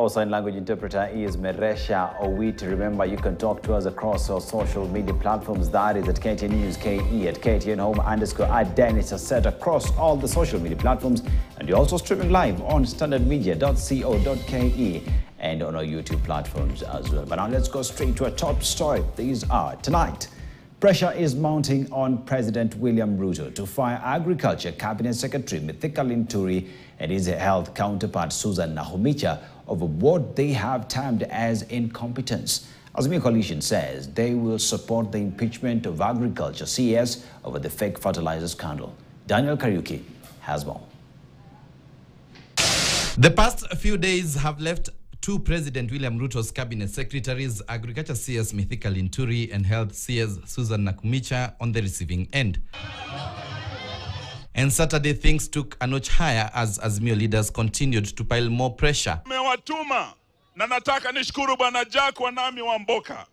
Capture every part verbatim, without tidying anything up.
Our sign language interpreter is Meresha Owiti. Remember, you can talk to us across our social media platforms. That is at K T N News, K E, at K T N Home underscore, at Dennis Asset across all the social media platforms. And you're also streaming live on standard media dot co dot K E and on our YouTube platforms as well. But now let's go straight to our top story. These are tonight. Pressure is mounting on President William Ruto to fire Agriculture Cabinet Secretary Mithika Linturi and his health counterpart Susan Nakhumicha over what they have termed as incompetence. Azimio Coalition says they will support the impeachment of Agriculture C S over the fake fertilizer scandal. Daniel Kariuki has more. The past few days have left two President William Ruto's cabinet secretaries, Agriculture C S Mithika Linturi and Health C S Susan Nakhumicha, on the receiving end. And Saturday, things took a notch higher as Azimio leaders continued to pile more pressure. Mewatuma na nataka nishukuru Bwana Jack Wanami Wamboka.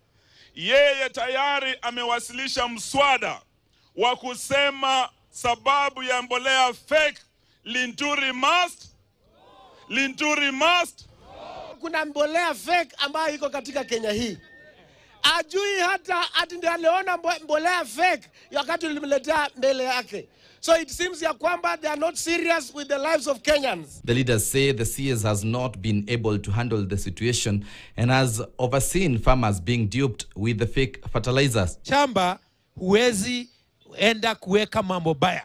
Yeye tayari amewasilisha mswada wa kusema sababu ya mbolea fake Linturi must Linturi must kuna mbolea fake ambayo iko katika Kenya hii. Ajui hata ati ndio aliona mbolea fake wakati ulimletea mbele yake. So it seems ya kwamba they are not serious with the lives of Kenyans. The leaders say the C S has not been able to handle the situation and has overseen farmers being duped with the fake fertilizers. Chamba huwezi enda kuweka mambo baya.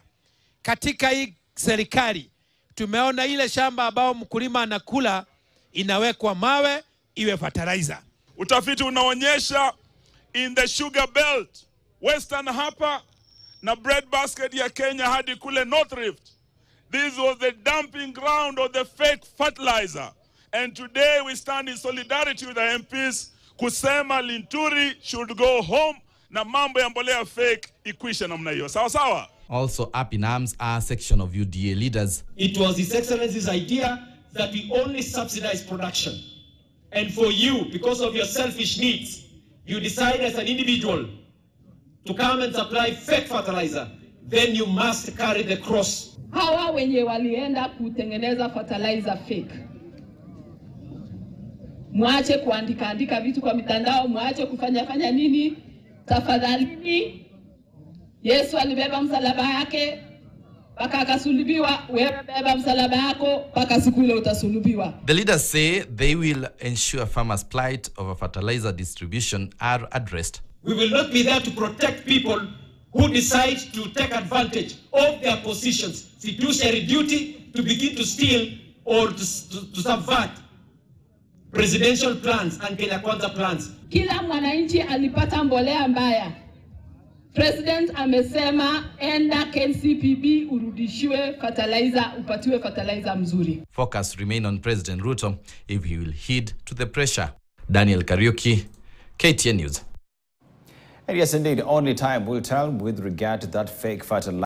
Katika hii serikali tumeona ile shamba ambao mkulima anakula inawekwa mawe iwe fertilizer. Utafiti unaonyesha in the sugar belt, western hapa na bread basket ya Kenya hadi kule North Rift, this was the dumping ground of the fake fertilizer. And today we stand in solidarity with the M Ps kusema Linturi should go home na mambo ya mbolea fake equation namna hiyo. Sawa sawa. Also up in arms are section of U D A leaders. It was His Excellency's idea that we only subsidize production. And for you, because of your selfish needs, you decide as an individual to come and supply fake fertilizer, then you must carry the cross. Hawa wenye walienda kutengeneza fertilizer fake, mwache kuandika andika vitu kwa mitandao, mwache kufanya fanya nini, tafadhali. Yesu alibeba msalaba yake paka akasulubiwa, wewe beba msalaba yako paka siku ile utasulubiwa. The leaders say they will ensure farmers' plight over fertilizer distribution are addressed. We will not be there to protect people who decide to take advantage of their positions, fiduciary duty, to begin to steal or to, to, to subvert presidential plans and Kenya Kwanza plans. Kila mwananchi alipata mbolea mbaya. President amesema enda K C P B urudishiwe fertilizer, upatiwe fertilizer mzuri. Focus remain on President Ruto if he will heed to the pressure. Daniel Kariuki, K T N News. And yes, indeed, only time will tell with regard to that fake fertilizer.